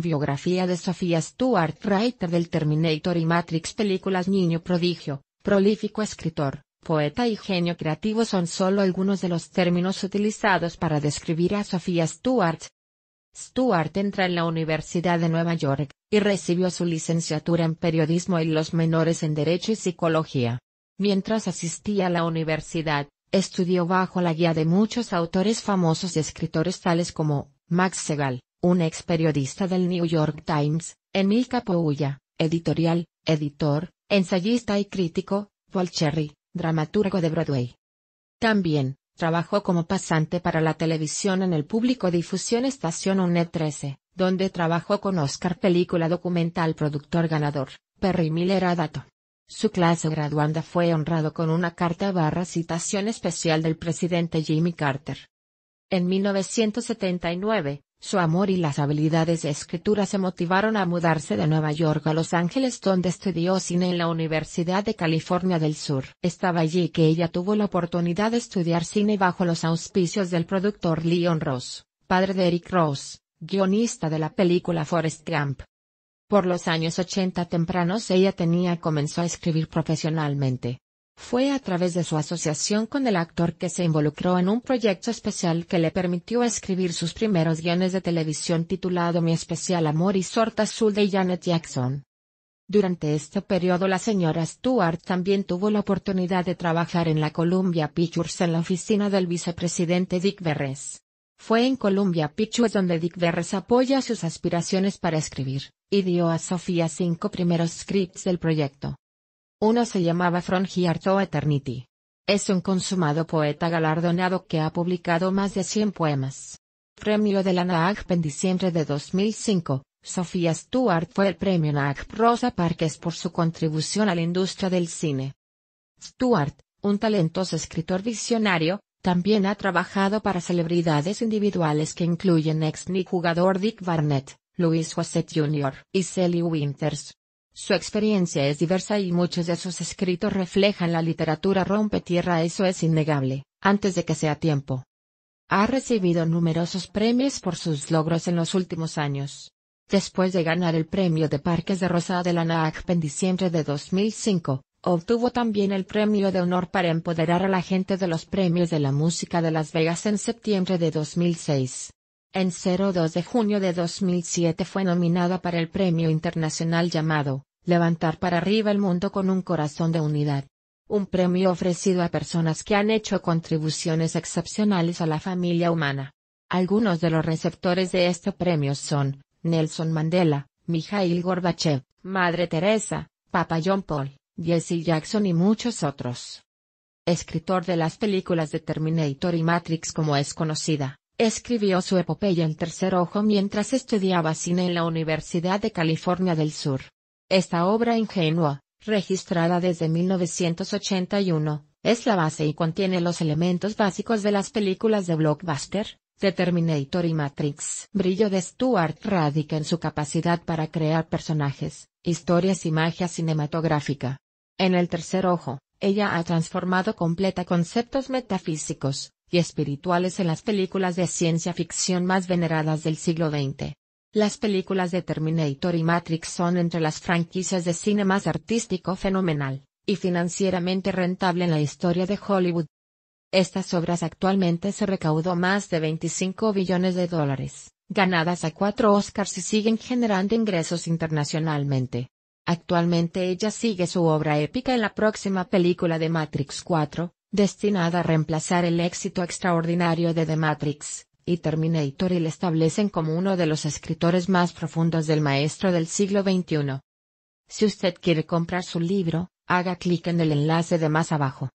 Biografía de Sophia Stewart, writer del Terminator y Matrix películas. Niño prodigio, prolífico escritor, poeta y genio creativo son solo algunos de los términos utilizados para describir a Sophia Stewart. Stewart entra en la Universidad de Nueva York, y recibió su licenciatura en periodismo y los menores en derecho y psicología. Mientras asistía a la universidad, estudió bajo la guía de muchos autores famosos y escritores tales como Max Segal, un ex periodista del New York Times, Emile Capouya, editor, ensayista y crítico, Paul Cherry, dramaturgo de Broadway. También, trabajó como pasante para la televisión en el Público Difusión Estación UNED 13, donde trabajó con Oscar Película Documental Productor Ganador, Perry Miller Adato. Su clase graduanda fue honrado con una carta/citación especial del presidente Jimmy Carter. En 1979, su amor y las habilidades de escritura se motivaron a mudarse de Nueva York a Los Ángeles, donde estudió cine en la Universidad de California del Sur. Estaba allí que ella tuvo la oportunidad de estudiar cine bajo los auspicios del productor Leon Roth, padre de Eric Roth, guionista de la película Forrest Gump. Por los años 80 tempranos ella comenzó a escribir profesionalmente. Fue a través de su asociación con el actor que se involucró en un proyecto especial que le permitió escribir sus primeros guiones de televisión titulado Mi especial amor y Sort Azul de Janet Jackson. Durante este periodo la señora Stewart también tuvo la oportunidad de trabajar en la Columbia Pictures en la oficina del vicepresidente Dick Barris. Fue en Columbia Pictures donde Dick Barris apoya sus aspiraciones para escribir, y dio a Sophia 5 primeros scripts del proyecto. Uno se llamaba From Here to Eternity. Es un consumado poeta galardonado que ha publicado más de 100 poemas. Premio de la NAACP. En diciembre de 2005, Sophia Stewart fue el premio NAACP Rosa Parks por su contribución a la industria del cine. Stewart, un talentoso escritor visionario, también ha trabajado para celebridades individuales que incluyen ex-Knicks jugador Dick Barnett, Louis Josette Jr. y Sally Winters. Su experiencia es diversa y muchos de sus escritos reflejan la literatura rompetierra, eso es innegable, antes de que sea tiempo. Ha recibido numerosos premios por sus logros en los últimos años. Después de ganar el premio de Parques de Rosa de la NAACP en diciembre de 2005, obtuvo también el premio de honor para empoderar a la gente de los premios de la música de Las Vegas en septiembre de 2006. En 02 de junio de 2007 fue nominada para el premio internacional llamado Levantar para arriba el mundo con un corazón de unidad. Un premio ofrecido a personas que han hecho contribuciones excepcionales a la familia humana. Algunos de los receptores de este premio son Nelson Mandela, Mikhail Gorbachev, Madre Teresa, Papa John Paul, Jesse Jackson y muchos otros. Escritor de las películas de Terminator y Matrix como es conocida, escribió su epopeya El Tercer Ojo mientras estudiaba cine en la Universidad de California del Sur. Esta obra ingenua, registrada desde 1981, es la base y contiene los elementos básicos de las películas de blockbuster, de Terminator y Matrix. Brillo de Stewart radica en su capacidad para crear personajes, historias y magia cinematográfica. En El Tercer Ojo, ella ha transformado completa conceptos metafísicos y espirituales en las películas de ciencia ficción más veneradas del siglo XX. Las películas de Terminator y Matrix son entre las franquicias de cine más artístico fenomenal, y financieramente rentable en la historia de Hollywood. Estas obras actualmente se recaudó más de $25 billones, ganadas a 4 Oscars y siguen generando ingresos internacionalmente. Actualmente ella sigue su obra épica en la próxima película de Matrix 4, destinada a reemplazar el éxito extraordinario de The Matrix y Terminator, y le establecen como uno de los escritores más profundos del maestro del siglo XXI. Si usted quiere comprar su libro, haga clic en el enlace de más abajo.